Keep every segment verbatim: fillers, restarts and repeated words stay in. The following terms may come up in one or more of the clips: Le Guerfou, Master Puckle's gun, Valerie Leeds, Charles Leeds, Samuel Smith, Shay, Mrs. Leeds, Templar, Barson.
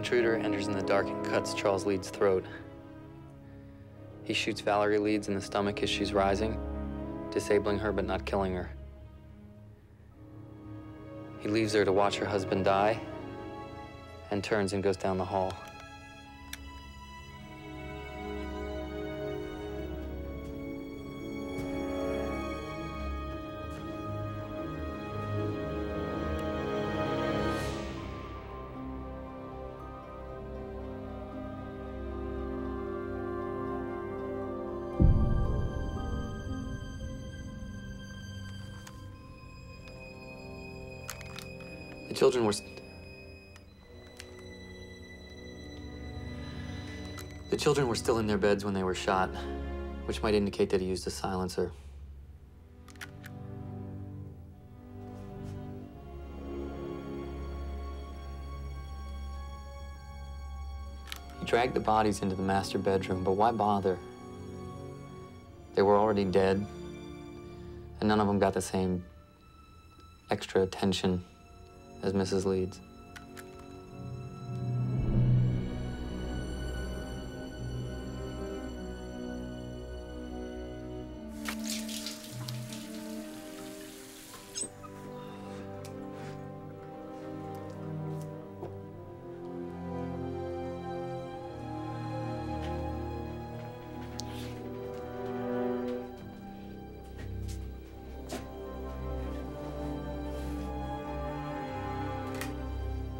intruder enters in the dark and cuts Charles Leeds' throat. He shoots Valerie Leeds in the stomach as she's rising, disabling her but not killing her. He leaves her to watch her husband die and turns and goes down the hall. The children were... The children were still in their beds when they were shot, which might indicate that he used a silencer. He dragged the bodies into the master bedroom, but why bother? They were already dead, and none of them got the same extra attention as Missus Leeds.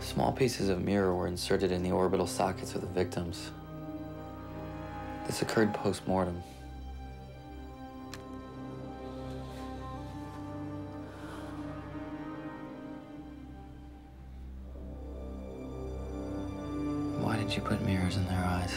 Small pieces of mirror were inserted in the orbital sockets of the victims. This occurred post-mortem. Why did you put mirrors in their eyes?